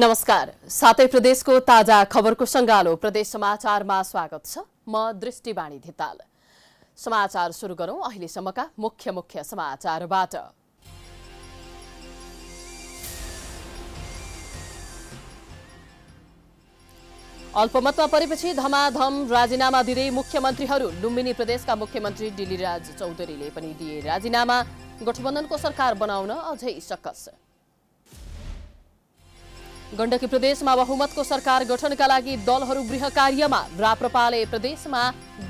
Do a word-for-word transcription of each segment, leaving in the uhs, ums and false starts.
नमस्कार, साथै प्रदेशको ताजा खबरको संगालो प्रदेश समाचारमा स्वागत छ। म दृष्टिवाणी धिताल। समाचार सुरु गरौं। अहिलेसम्मका मुख्य मुख्य समाचारबाट अल्पमतमा परेपछि धमाधम राजीनामा दिँदै मुख्यमन्त्रीहरू। लुम्बिनी प्रदेशका मुख्यमन्त्री डिलीराज चौधरीले पनि दिए राजीनामा। गठबन्धनको सरकार बनाउन अझै सकस। गण्डकी प्रदेशमा बहुमतको सरकार गठनका लागि दलहरू गृह कार्यमा। राप्रपाले प्रदेशमा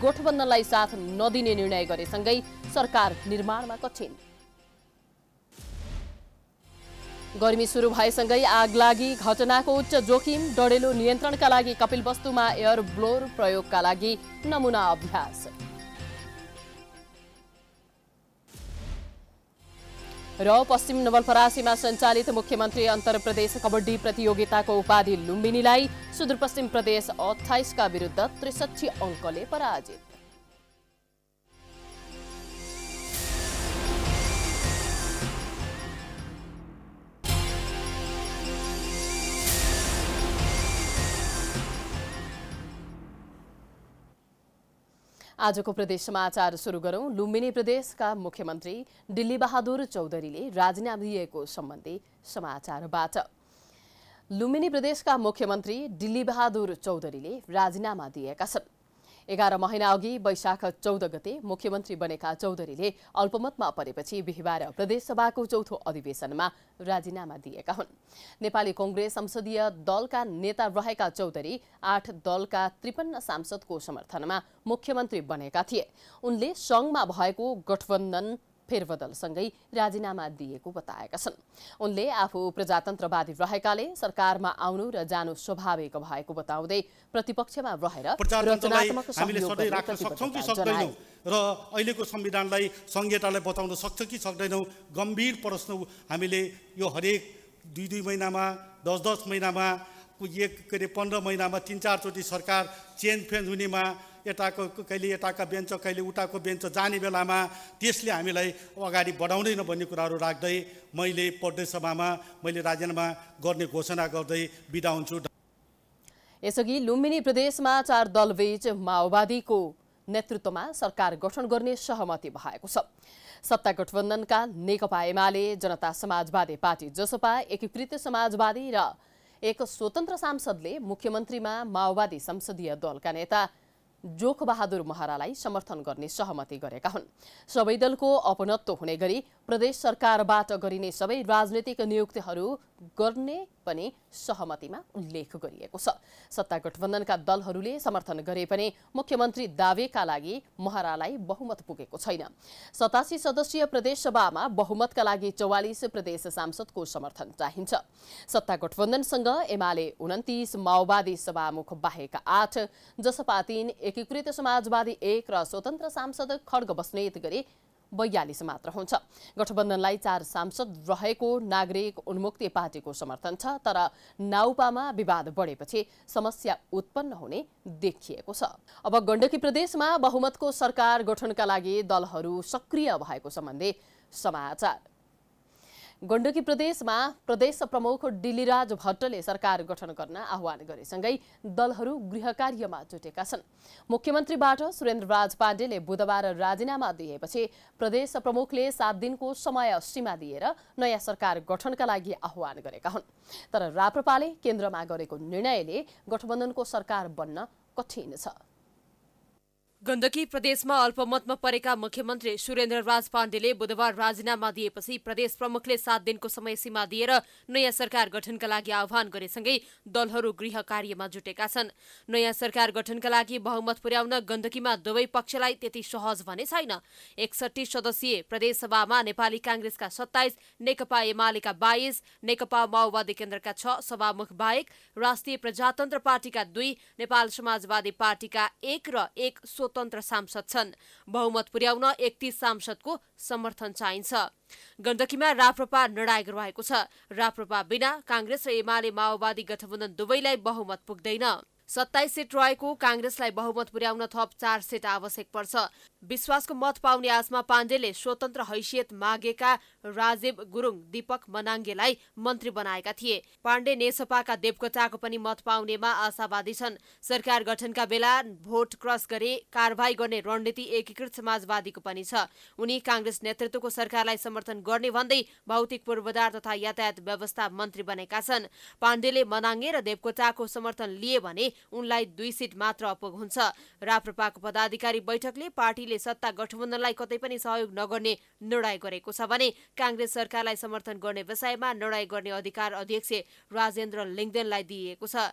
गठबन्धनलाई साथ नदिने निर्णय गरेसँगै सरकार निर्माणमा कठिन। गर्मी सुरु भएसँगै आगलागी घटनाको उच्च जोखिम। डढेलो नियन्त्रणका लागि कपिलवस्तुमा एयर ब्लोअर प्रयोगका लागि नमुना अभ्यास। र पश्चिम नवलपरासीमा सञ्चालित मुख्यमन्त्री अन्तर प्रदेश कबड्डी प्रतियोगिताको उपाधि लुम्बिनीलाई। सुदूरपश्चिम प्रदेश अट्ठाइस का विरुद्ध त्रिसठी अंकले पराजित। आजको प्रदेश समाचार सुरु गरौं। लुम्बिनी प्रदेशका मुख्यमन्त्री दिल्ली बहादुर चौधरीले राजीनामा दिएको सम्बन्धी समाचारबाट। लुम्बिनी प्रदेशका मुख्यमन्त्री दिल्ली बहादुर चौधरीले राजीनामा दिएका छन्। एघार महिना अघि वैशाख चौध गते मुख्यमन्त्री बनेका चौधरीले अल्पमतमा परेपछि बिहीबार प्रदेशसभाको चौथो अधिवेशनमा राजीनामा दिएका हुन्। नेपाली कांग्रेस संसदीय दलका नेता रहेका चौधरी आठ दलका त्रिपन्न सांसदको समर्थनमा मुख्यमन्त्री बनेका थिए। उनले संघमा भएको गठबन्धन फेरबदलसँगै राजीनामा दिएको बताएका छन्। उनले आफू प्रजातन्त्रवादी रहेकाले सरकारमा आउनु र जानु स्वाभाविक भएको बताउँदै प्रतिपक्षमा रहेर र अहिलेको संविधानलाई संहितालाई बताउन सक्छ कि सक्दैनौं गम्भीर प्रश्न हामीले यो हरेक दुई दुई महिनामा दस दस महिनामा एक के पन्ध्र महिनामा तीन चारचोटि सरकार चेन्ज फेन्ज हुनेमा यताको कहिले यताका बेन्च कहिले उताको बेन्च जाने बेलामा त्यसले हामीलाई अगाडि बढाउँदैन भन्ने कुराहरू राख्दै मैले प्रदेशसभामा मैले राजीनामा गर्ने घोषणा गर्दै बिदा हुन्छु। यसअघि लुम्बिनी प्रदेशमा चार दलबीच माओवादीको नेतृत्वमा सरकार गठन गर्ने सहमति भएको छ। सत्ता गठबन्धनका नेकपा एमाले, जनता समाजवादी पार्टी जसपा, एकीकृत समाजवादी र एक स्वतन्त्र सांसदले मुख्यमन्त्रीमा माओवादी संसदीय दलका नेता जोख बहादुर महरालाई समर्थन गर्ने सहमति गरेका हुन्। सबै दलको अपनत्व हुने गरी प्रदेश सरकारबाट गरिने सबै राजनीतिक नियुक्तिहरू गर्ने पनि सहमतिमा उल्लेख गरिएको छ। सत्ता गठबन्धनका दलहरूले समर्थन गरे पनि मुख्यमन्त्री दावेका लागि महरालाई बहुमत पुगेको छैन। सतासी सदस्यीय प्रदेशसभामा बहुमतका लागि चौवालीस प्रदेश सांसदको समर्थन चाहिन्छ। सत्ता गठबन्धनसँग एमाले उन्तिस, माओवादी सभामुख बाहेक आठ, जसपा तीन, एकीकृत समाजवादी एक र स्वतन्त्र सांसद खड्ग बस्नेत गरी बयालीस मात्र हुन्छ। गठबन्धनलाई चार सांसद रहेको नागरिक उन्मुक्ति पार्टीको समर्थन छ, तर नाउपामा विवाद बढेपछि समस्या उत्पन्न हुने देखिएको छ। अब गण्डकी प्रदेशमा बहुमतको सरकार गठनका लागि दलहरू सक्रिय भएको सम्बन्धी समाचार। गण्डकी प्रदेशमा प्रदेश प्रमुख डिलीराज भट्टले सरकार गठन गर्न आह्वान गरेसँगै दलहरू गृह कार्यमा जुटेका छन्। मुख्यमन्त्रीबाट सुरेन्द्रराज पाण्डेले बुधबार राजीनामा दिएपछि प्रदेश प्रमुखले सात दिनको समय सीमा दिएर नयाँ सरकार गठनका लागि आह्वान गरेका हुन्। तर राप्रपाले केन्द्रमा गरेको निर्णयले गठबन्धनको सरकार बन्न कठिन छ। गण्डकी प्रदेशमा अल्पमतमा परेका मुख्यमन्त्री सुरेन्द्रराज पाण्डेले बुधबार राजीनामा दिएपछि प्रदेश प्रमुखले सात दिनको समय सीमा दिएर नयाँ सरकार गठनका लागि आह्वान गरेसँगै दलहरू गृह कार्यमा जुटेका छन्। नयाँ सरकार गठनका लागि बहुमत पुर्याउन गण्डकीमा दुवै पक्षलाई त्यति सहज भने छैन। एकसट्ठी सदस्यीय प्रदेशसभामा नेपाली काङ्ग्रेसका सत्ताइस, नेकपा एमालेका बाइस, नेकपा माओवादी केन्द्रका छ सभामुख बाहेक राष्ट्रिय प्रजातन्त्र पार्टीका दुई, नेपाल समाजवादी पार्टीका एक र एक स्वतन्त्र सांसद छन्। बहुमत पुर्याउन एकतीस सांसदको समर्थन चाहिन्छ। गण्डकीमा राप्रपा निर्णायक रहेको छ। राप्रपा बिना काङ्ग्रेस र एमाले माओवादी गठबन्धन दुवैलाई बहुमत पुग्दैन। सत्ताइस सीट रहेको कांग्रेसलाई बहुमत पुर्याउन थप चार सीट आवश्यक पर्छ। विश्वासको मत पाउने आशमा पाण्डेले स्वतन्त्र हैसियत मागेका राजीव गुरुङ, दीपक मनाङ्गेलाई मन्त्री बनाएका थिए। पाण्डे नेसपाका देवकोटाको पनि मत पाउनेमा आशावादी छन्। सरकार गठनका बेला भोट क्रस गरे कारबाही गर्ने रणनीति एकीकृत समाजवादीको पनि छ। उनी कांग्रेस नेतृत्वको सरकारलाई समर्थन गर्ने भन्दै भौतिक पूर्वाधार तथा यातायात व्यवस्था मन्त्री बनेका छन्। पाण्डेले मनाङ्गे र देवकोटाको समर्थन लिए भने उनलाई दुई सीट मात्र अपुग हुन्छ। राप्रपाको पदाधिकारी बैठकले पार्टीले सत्ता गठबन्धनलाई कतै पनि सहयोग नगर्ने निर्णय गरेको छ भने कांग्रेस सरकारलाई समर्थन गर्ने विषयमा निर्णय गर्ने अधिकार अध्यक्ष राजेन्द्र लिङ्गदेनलाई दिएको छ।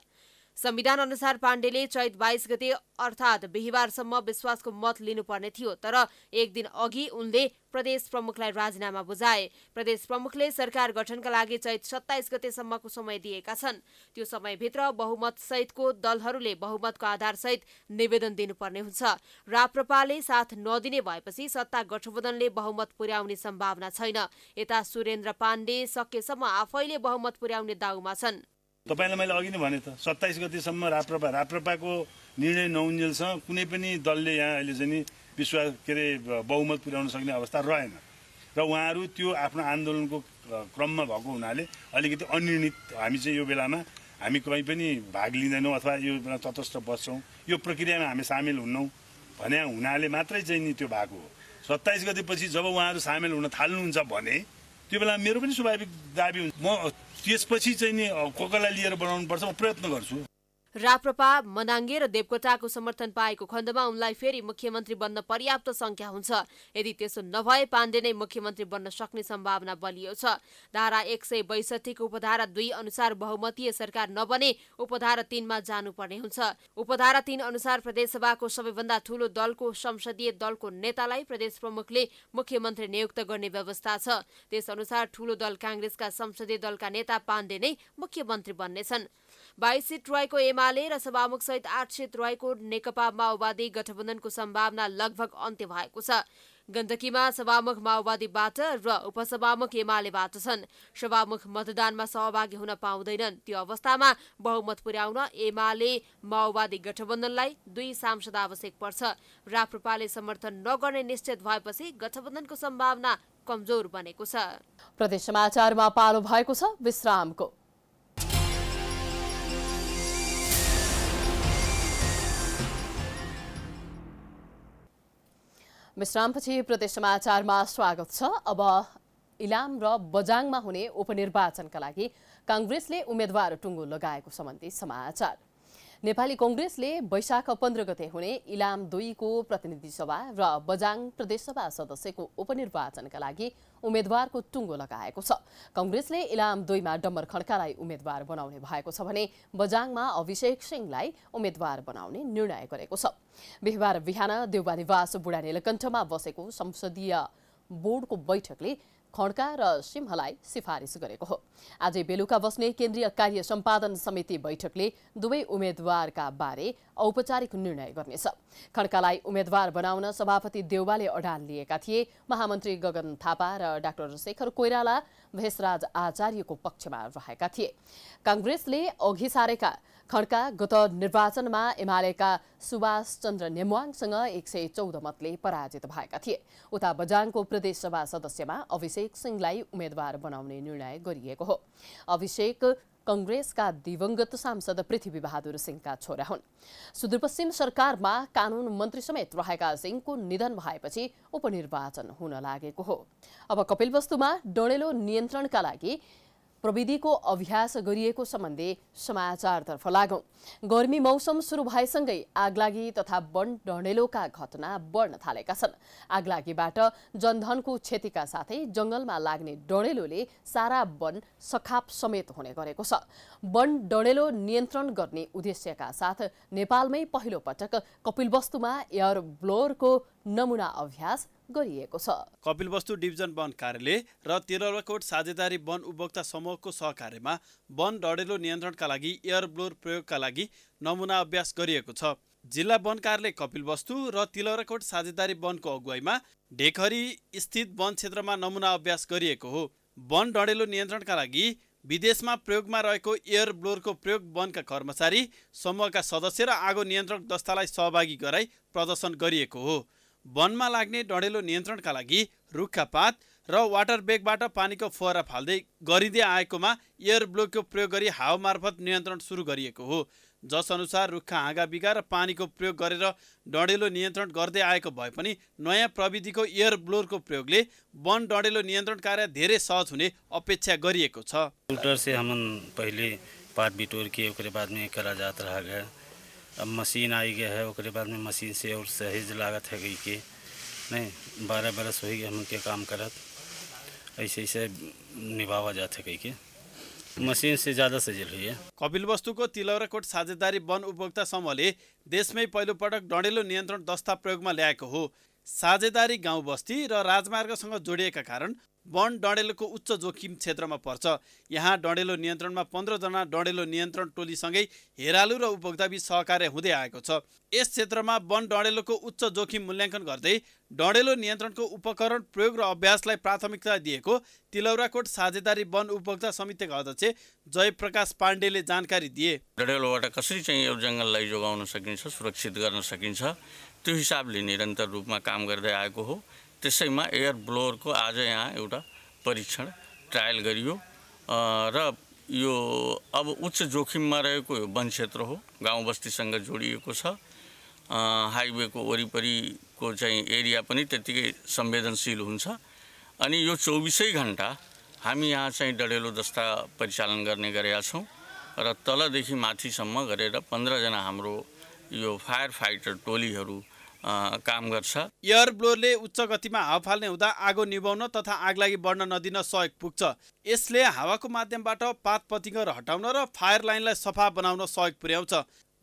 संविधान अनुसार पाण्डेले चैत बाइस गते अर्थात् बिहीबारसम्म विश्वासको मत लिनुपर्ने थियो, तर एक दिन अघि उनले प्रदेश प्रमुखलाई राजीनामा बुझाए। प्रदेश प्रमुखले सरकार गठनका लागि चैत सत्ताइस गतेसम्मको समय दिएका छन्। त्यो समयभित्र बहुमत सहितको दलहरूले बहुमतको आधारसहित निवेदन दिनुपर्ने हुन्छ। राप्रपाले साथ नदिने भएपछि सत्ता गठबन्धनले बहुमत पुर्याउने सम्भावना छैन। यता सुरेन्द्र पाण्डे सकेसम्म आफैले बहुमत पुर्याउने दाउमा छन्। तपाईलाई मैले अघि नै भने त सत्ताइस गतिसम्म राप्रपा राप्रपाको निर्णय नहुन्जेलसँग कुनै पनि दलले यहाँ अहिले चाहिँ विश्वास के अरे बहुमत पुर्याउन सक्ने अवस्था रहेन र उहाँहरू त्यो आफ्नो आन्दोलनको क्रममा भएको हुनाले अलिकति अनिर्णित हामी चाहिँ यो बेलामा हामी कहीँ पनि भाग लिँदैनौँ अथवा यो तटस्थ बस्छौँ, यो प्रक्रियामा हामी सामेल हुन्नौँ भने हुनाले मात्रै चाहिँ नि त्यो भएको हो। सत्ताइस गतिपछि जब उहाँहरू सामेल हुन थाल्नुहुन्छ भने त्यो बेला मेरो पनि स्वाभाविक दाबी हुन्छ म त्यसपछि चाहिँ नि कोकला लिएर बनाउनुपर्छ, म प्रयत्न गर्छु। राप्रपा, मनाङ्गे र देवकोटाको समर्थन पाएको खण्डमा उनलाई फेरि मुख्यमन्त्री बन्न पर्याप्त संख्या हुन्छ। यदि त्यसो नभए पाण्डे नै मुख्यमन्त्री बन्न सक्ने सम्भावना बलियो छ। धारा एक सय बैसठीको उपधारा दुई अनुसार बहुमतीय सरकार नबने उपधारा तीनमा जानुपर्ने हुन्छ। उपधारा तीन अनुसार प्रदेशसभाको सबैभन्दा ठूलो दलको संसदीय दलको नेतालाई प्रदेश प्रमुखले मुख्यमन्त्री नियुक्त गर्ने व्यवस्था छ। त्यसअनुसार ठूलो दल कांग्रेसका संसदीय दलका नेता पाण्डे नै मुख्यमन्त्री बन्नेछन्। बाइस सीट रहेको एमाले र सभामुख सहित आठ सीट रहेको नेकपा माओवादी गठबन्धनको सम्भावना लगभग अन्त्य भएको छ। गण्डकीमा सभामुख माओवादीबाट र उपसभामुख एमालेबाट छन्। सभामुख मतदानमा सहभागी हुन पाउँदैनन्। त्यो अवस्थामा बहुमत पुर्याउन एमाले माओवादी गठबन्धनलाई दुई सांसद आवश्यक पर्छ। राप्रपाले समर्थन नगर्ने निश्चित भएपछि गठबन्धनको सम्भावना कमजोर बनेको छ। प्रदेश समाचारमा पालो भएको छ विश्रामको। विश्रामपछि प्रदेश समाचारमा स्वागत छ। अब इलाम र बझाङमा हुने उपनिर्वाचनका लागि कांग्रेसले उम्मेद्वार टुङ्गो लगाएको सम्बन्धी समाचार। नेपाली कांग्रेसले वैशाख पन्ध्र गते हुने इलाम दुईको प्रतिनिधि सभा र बझाङ प्रदेशसभा सदस्यको उपनिर्वाचनका लागि उम्मेद्वारको टुङ्गो लगाएको छ। कांग्रेसले इलाम दुईमा डम्बर खड्कालाई उम्मेद्वार बनाउने भएको छ भने बझाङमा अभिषेक सिंहलाई उम्मेद्वार बनाउने निर्णय गरेको छ। बिहिबार बिहान देउबानिवास बुढा नीलकण्ठमा बसेको संसदीय बोर्डको बैठकले खड्का र सिंहलाई सिफारिस गरेको हो। आज बेलुका बस्ने केन्द्रीय कार्य सम्पादन समिति बैठकले दुवै उम्मेद्वारका बारे औपचारिक निर्णय गर्नेछ। खड्कालाई उम्मेद्वार बनाउन सभापति देउबाले अडान लिएका थिए। महामन्त्री गगन थापा र डाक्टर शेखर कोइराला भेषराज आचार्यको पक्षमा रहेका थिए। कांग्रेसले अघि सारेका खड्का गत निर्वाचनमा एमालेका सुभाष चन्द्र नेम्वाङसँग एक सय चौध मतले पराजित भएका थिए। उता बझाङको प्रदेशसभा सदस्यमा अभिषेक सिंहलाई उम्मेद्वार बनाउने निर्णय गरिएको हो। अभिषेक कांग्रेसका दिवंगत सांसद पृथ्वी बहादुर सिंहका छोरा हुन्। सुदूरपश्चिम सरकारमा कानून मन्त्री समेत रहेका सिंहको निधन भएपछि उपनिर्वाचन हुन लागेको हो। अब कपिलवस्तुमा डढेलो नियन्त्रणका लागि प्रविधिको अभ्यास गरिएको सम्बन्धी समाचारतर्फ लागौं। गर्मी मौसम सुरु भएसँगै आगलागी तथा वन डढेलोका घटना बढ्न थालेका छन्। आगलागीबाट जनधनको क्षतिका साथै जंगलमा लाग्ने डढेलोले सारा वन सखाप समेत हुने गरेको छ। वन डढेलो नियन्त्रण गर्ने उद्देश्यका साथ नेपालमै पहिलो पटक कपिलवस्तुमा एयर ब्लोअरको नमुना अभ्यास गरिएको छ। कपिलवस्तु डिभिजन वन कार्यालय र तेह्रवटाकोट साझेदारी वन उपभोक्ता समूहको सहकार्यमा वन डढेलो नियन्त्रणका लागि एयर ब्लोअर प्रयोगका लागि नमुना अभ्यास गरिएको छ। जिल्ला वन कार्यालय कपिलवस्तु र तेह्रवटाकोट साझेदारी वनको अगुवाईमा ढेकहरी स्थित वन क्षेत्रमा नमुना अभ्यास गरिएको हो। वन डढेलो नियन्त्रणका लागि विदेशमा प्रयोगमा रहेको एयर ब्लोअरको प्रयोग वनका कर्मचारी समूहका सदस्य र आगो नियन्त्रण दस्तालाई सहभागी गराई प्रदर्शन गरिएको हो। वनमा लाग्ने डढेलो नियन्त्रणका लागि रुखका पात र वाटर बेगबाट पानीको फोहरा फाल्दै गरिदै आएकोमा एयर ब्लोअरको प्रयोग गरी हावा मार्फत नियन्त्रण सुरु गरिएको हो। जसअनुसार रुखका हाँगा बिगा र पानीको प्रयोग गरेर डढेलो नियन्त्रण गर्दै आएको भए पनि नयाँ प्रविधिको एयर ब्लोअरको प्रयोगले वन डढेलो नियन्त्रण कार्य धेरै सहज हुने अपेक्षा गरिएको छ। फिल्टर से हम पहले पात बिटोर के ओकरे बाद में करा जात रहा गया, अब मशीन आई गया है, ओकरे बाद में मशीन से और सहेज लागत है गई के नहीं बारह बरस हो गए हम के काम करत, ऐसे ऐसे निभावा जात है गई के मशीन से ज्यादा सजिल हुई है। कपिलवस्तु को तिलौराकोट साझेदारी वन उपभोक्ता समूहले देशमै पहिलो पटक डढेलो नियन्त्रण दस्ता प्रयोगमा ल्याएको हो। साझेदारी गाउँ बस्ती र राजमार्गसँग जोडिएका कारण वन डढेलोको उच्च जोखिम क्षेत्रमा पर्छ। यहाँ डढेलो नियन्त्रणमा पन्ध्र जना डढेलो नियन्त्रण टोलीसँगै हेरालु र उपभोक्ताबीच सहकार्य हुँदै आएको छ। यस क्षेत्रमा वन डढेलोको उच्च जोखिम मूल्याङ्कन गर्दै डढेलो नियन्त्रणको उपकरण प्रयोग र अभ्यासलाई प्राथमिकता दिएको तिलौराकोट साझेदारी वन उपभोक्ता समितिका अध्यक्ष जयप्रकाश पाण्डेले जानकारी दिए। डढेलोबाट कसरी चाहिँ यो जंगललाई जोगाउन सकिन्छ, सुरक्षित गर्न सकिन्छ, त्यो हिसाबले निरन्तर रूपमा काम गर्दै आएको हो। त्यसैमा एयर ब्लोअर को आज यहाँ एउटा परीक्षण ट्रायल गरियो र यो अब उच्च जोखिममा रहेको यो वन क्षेत्र हो, गाउँ बस्तीसँग जोडिएको छ, हाइवे को वरिपरि को चाहिँ एरिया पनि त्यतिकै संवेदनशील हुन्छ अनि यो चौबीसै घण्टा हामी यहाँ चाहिँ डढेलो दस्ता परिचालन गर्ने गरेका छौं र तलदेखि माथिसम्म गरेर पन्ध्र जना हाम्रो यो फायर फाइटर टोलीहरू आ, काम गर्छ। एयर ब्लोअरले उच्च गतिमा हावा फाल्ने हुँदा आगो निभाउन तथा आगलागी बढ्न नदिन सहयोग पुग्छ। यसले हावाको माध्यमबाट पात पतिङ्गहरू हटाउन र फायर लाइनलाई सफा बनाउन सहयोग पुर्याउँछ।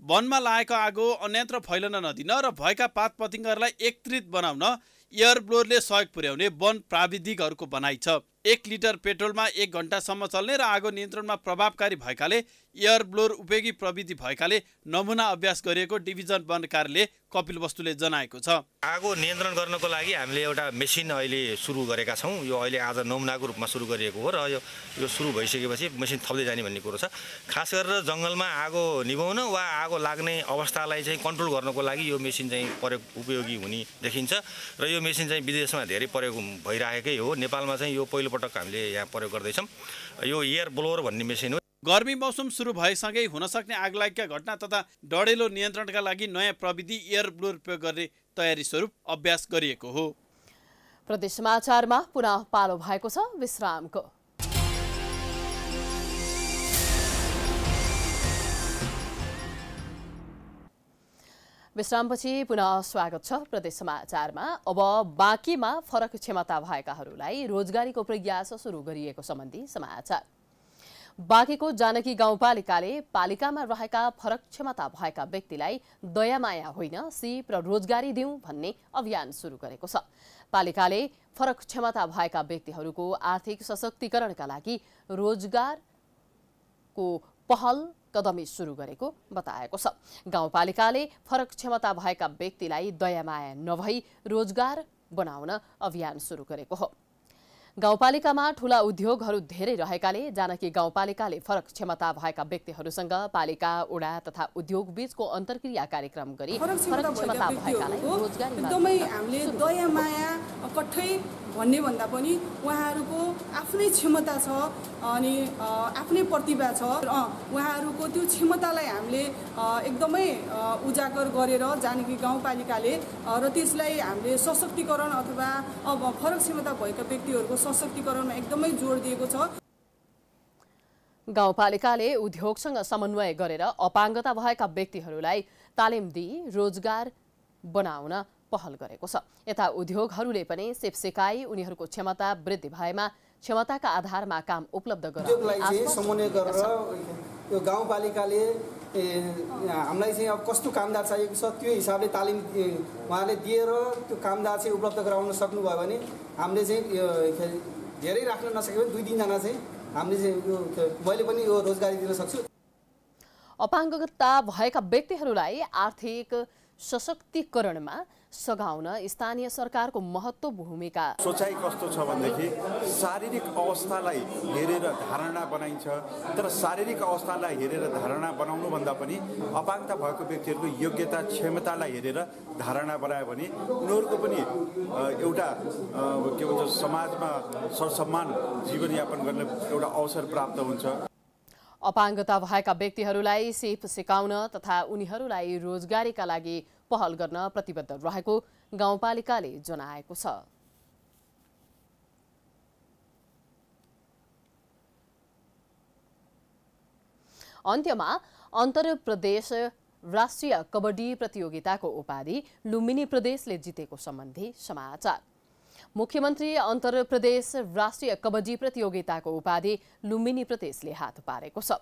वनमा लागेको आगो अन्यत्र फैलन नदिन र भएका पात पतिङ्गहरूलाई एकत्रित बनाउन एयर ब्लोअरले सहयोग पुर्याउने वन प्राविधिकहरूको भनाइ छ। एक लिटर पेट्रोलमा एक घण्टासम्म चल्ने र आगो नियन्त्रणमा प्रभावकारी भएकाले एयर ब्लोअर उपयोगी प्रविधि भएकाले नमुना अभ्यास गरिएको डिभिजन वन कार्यालय कपिलवस्तुले जनाएको छ। आगो नियन्त्रण गर्नको लागि हामीले एउटा मेसिन अहिले सुरु गरेका छौँ। यो अहिले आज नमुनाको रूपमा सुरु गरिएको हो र यो यो सुरु भइसकेपछि मेसिन थप्दै जाने भन्ने कुरो छ। खास गरेर जङ्गलमा आगो निभाउन वा आगो लाग्ने अवस्थालाई चाहिँ कन्ट्रोल गर्नको लागि यो मेसिन चाहिँ प्रयोग उपयोगी हुने देखिन्छ र यो मेसिन चाहिँ विदेशमा धेरै प्रयोग भइरहेकै हो। नेपालमा चाहिँ यो पहिलो पटक हामीले यहाँ प्रयोग गर्दैछौँ। यो एयर ब्लोअर भन्ने मेसिन हो। गर्मी मौसम सुरु भएसँगै हुन सक्ने आगलागीका घटना तथा डढेलो नियन्त्रणका लागि नयाँ प्रविधि एयर ब्लोअर प्रयोग गर्ने तयारी स्वरूप अभ्यास गरिएको हो। प्रदेश समाचारमा पुनः पालो भएको छ विश्रामको। विश्रामपछि पुनः स्वागत छ प्रदेश समाचारमा। अब बाँकीमा फरक क्षमता भएकाहरूलाई रोजगारीको प्रयास सुरु गरिएको सम्बन्धी समाचार। बाँकीको जानकी गाउँपालिकाले पालिकामा रहेका फरक क्षमता भएका व्यक्तिलाई दयामाया होइन सिप र रोजगारी दिउँ भन्ने अभियान सुरु गरेको छ। पालिकाले फरक क्षमता भएका व्यक्तिहरूको आर्थिक सशक्तिकरणका लागि रोजगारको पहल कदमी सुरु गरेको बताएको छ। गाउँपालिकाले फरक क्षमता भएका व्यक्तिलाई दयामाया नभई रोजगार बनाउन अभियान सुरु गरेको हो। गाउँपालिकामा ठूला उद्योगहरू धेरै रहेकाले जानकी गाउँपालिकाले फरक क्षमता भएका व्यक्तिहरूसँग पालिका ओडा तथा उद्योग बीचको अन्तर्क्रिया कार्यक्रम गरी फरक क्षमता भएकालाई रोजगारी एकदमै हामीले दयामाया कठै भन्ने भन्दा पनि उहाँहरूको आफ्नै क्षमता छ अनि आफ्नै प्रतिभा छ, उहाँहरूको त्यो क्षमतालाई हामीले एकदमै उजागर गरेर जानकी गाउँपालिकाले र त्यसलाई हामीले सशक्तिकरण अथवा अब फरक क्षमता भएका व्यक्तिहरूको सशक्तिकरणमा एकदमै जोड दिएको छ। गाउँपालिकाले उद्योगसँग समन्वय गरेर अपाङ्गता भएका व्यक्तिहरूलाई तालिम दिई रोजगार बनाउन पहल गरेको छ। यता उद्योगहरूले पनि सेपसेकाई उनीहरूको क्षमता वृद्धि भएमा क्षमताका आधारमा काम उपलब्ध गराउने समन्वय गरेर यो गाउँपालिकाले हामीलाई चाहिँ अब कस्तो कामदार चाहिएको छ त्यो हिसाबले तालिम उहाँले दिएर त्यो कामदार चाहिँ उपलब्ध गराउन सक्नुभयो भने हामीले चाहिँ धेरै राख्न नसके पनि दुई तिनजना चाहिँ हामीले चाहिँ यो मैले पनि यो रोजगारी दिन सक्छु। अपाङ्गता भएका व्यक्तिहरूलाई आर्थिक सशक्तिकरणमा सघाउन स्थानीय सरकारको महत्त्व भूमिका। सोचाइ कस्तो छ भन्दाखेरि शारीरिक अवस्थालाई हेरेर धारणा बनाइन्छ, तर शारीरिक अवस्थालाई हेरेर धारणा बनाउनु भन्दा पनि अपाङ्गता भएको व्यक्तिहरुको योग्यता क्षमतालाई हेरेर धारणा बनायो भने उनीहरुको पनि एउटा के भन्छ समाजमा सरसम्मान जीवनयापन गर्ने एउटा अवसर प्राप्त हुन्छ। अपाङ्गता भएका व्यक्तिहरूलाई सिप सिकाउन तथा उनीहरूलाई रोजगारीका लागि पहल गर्न प्रतिबद्ध रहेको गाउँपालिकाले जनाएको छ। अन्त्यमा अन्तर प्रदेश राष्ट्रिय कबड्डी प्रतियोगिताको उपाधि लुम्बिनी प्रदेशले जितेको सम्बन्धी समाचार। मुख्यमन्त्री अन्तर प्रदेश राष्ट्रिय कबड्डी प्रतियोगिताको उपाधि लुम्बिनी प्रदेशले हात पारेको छ।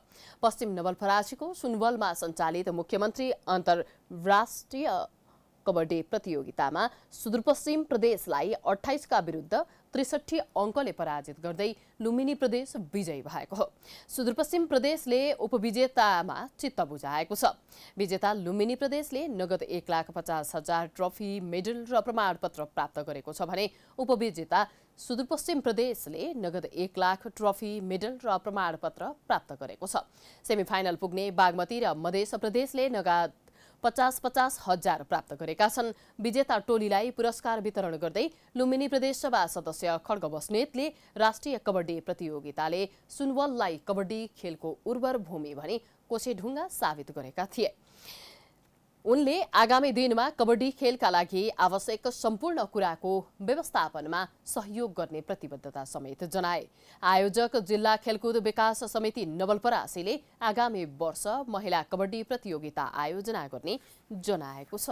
पश्चिम नवलपरासीको सुनवलमा सञ्चालित मुख्यमन्त्री अन्तर राष्ट्रिय कबड्डी प्रतियोगितामा सुदूरपश्चिम प्रदेशलाई अट्ठाइस का विरुद्ध त्रिसठी अङ्कले पराजित गर्दै लुम्बिनी प्रदेश विजयी भएको हो। सुदूरपश्चिम प्रदेशले उपविजेतामा चित्त बुझाएको छ। विजेता लुम्बिनी प्रदेशले नगद एक लाख पचास हजार ट्रफी मेडल र प्रमाणपत्र प्राप्त गरेको छ भने उपविजेता सुदूरपश्चिम प्रदेशले नगद एक लाख ट्रफी मेडल र प्रमाणपत्र प्राप्त गरेको छ। सेमिफाइनल पुग्ने बागमती र मधेस प्रदेशले नगद पचास पचास हजार प्राप्त गरेका छन्। विजेता टोलीलाई पुरस्कार वितरण गर्दै लुम्बिनी प्रदेशसभा सदस्य खड्ग बस्नेतले राष्ट्रिय कबड्डी प्रतियोगिताले सुनवललाई कबड्डी खेलको उर्वर भूमि भनी कोसेढुङ्गा साबित गरेका थिए। उनले आगामी दिनमा कबड्डी खेलका लागि आवश्यक सम्पूर्ण कुराको व्यवस्थापनमा सहयोग गर्ने प्रतिबद्धता समेत जनाए। आयोजक जिल्ला खेलकुद विकास समिति नवलपरासीले आगामी वर्ष महिला कबड्डी प्रतियोगिता आयोजना गर्ने जनाएको छ।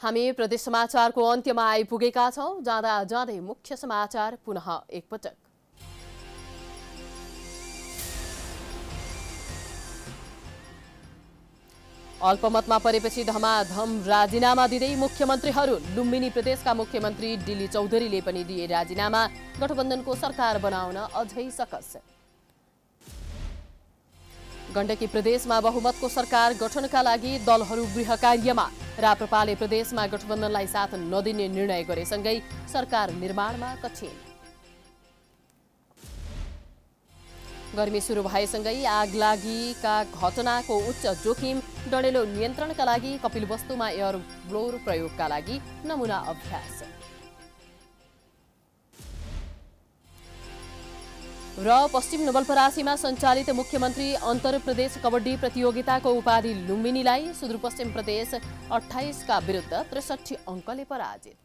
हामी प्रदेश समाचारको अन्त्यमा आइपुगेका छौं। जाँदा जाँदै मुख्य समाचार पुनः एकपटक। अल्पमतमा परेपछि धमाधम राजीनामा दिँदै मुख्यमन्त्रीहरू। लुम्बिनी प्रदेशका मुख्यमन्त्री डिली चौधरीले पनि दिए राजीनामा। गठबन्धनको सरकार बनाउन अझै सकस। गण्डकी प्रदेशमा बहुमतको सरकार गठनका लागि दलहरू गृह कार्यमा। राप्रपाले प्रदेशमा गठबन्धनलाई साथ नदिने निर्णय गरेसँगै सरकार निर्माणमा कठिन। गर्मी सुरु भएसँगै आगलागीका घटनाको उच्च जोखिम। डडेलो नियन्त्रणका लागि कपिलवस्तुमा एयर ब्लोर प्रयोगका लागि नमुना अभ्यास। र पश्चिम नवलपरासीमा सञ्चालित मुख्यमन्त्री अन्तर प्रदेश कबड्डी प्रतियोगिताको उपाधि लुम्बिनीलाई सुदूरपश्चिम प्रदेश अट्ठाइस का विरुद्ध त्रिसठी अङ्कले पराजित।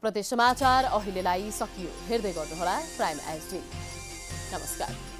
प्रदेश समाचार अहिलेलाई सकियो। हेर्दै गर्नुहोला प्राइम एसडी। नमस्कार।